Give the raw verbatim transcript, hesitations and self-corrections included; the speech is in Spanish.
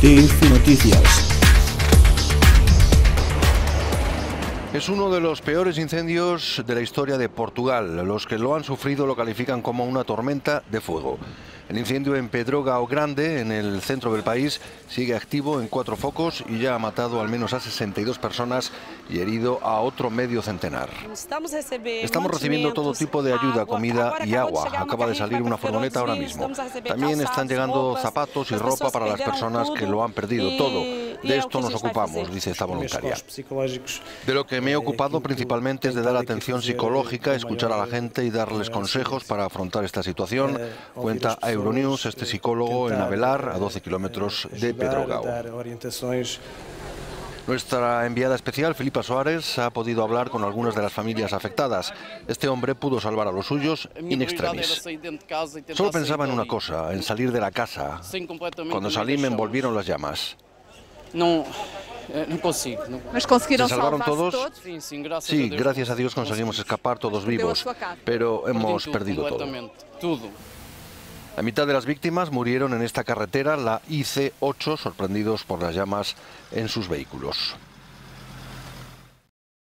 T F Noticias. Es uno de los peores incendios de la historia de Portugal. Los que lo han sufrido lo califican como una tormenta de fuego. El incendio en Pedrógão Grande, en el centro del país, sigue activo en cuatro focos y ya ha matado al menos a sesenta y dos personas y herido a otro medio centenar. Estamos recibiendo todo tipo de ayuda, comida y agua. Acaba de salir una furgoneta ahora mismo. También están llegando zapatos y ropa para las personas que lo han perdido todo. De esto nos ocupamos, dice esta voluntaria. De lo que me he ocupado principalmente es de dar atención psicológica, escuchar a la gente y darles consejos para afrontar esta situación, cuenta a Euronews este psicólogo en Abelar, a doce kilómetros de Pedrógão. Nuestra enviada especial, Filipa Soares, ha podido hablar con algunas de las familias afectadas. Este hombre pudo salvar a los suyos in extremis. Solo pensaba en una cosa, en salir de la casa. Cuando salí me envolvieron las llamas. No, no consigo. No. ¿Se salvaron todos? Sí, gracias a Dios conseguimos escapar todos vivos, pero hemos perdido todo. La mitad de las víctimas murieron en esta carretera, la I C ocho, sorprendidos por las llamas en sus vehículos.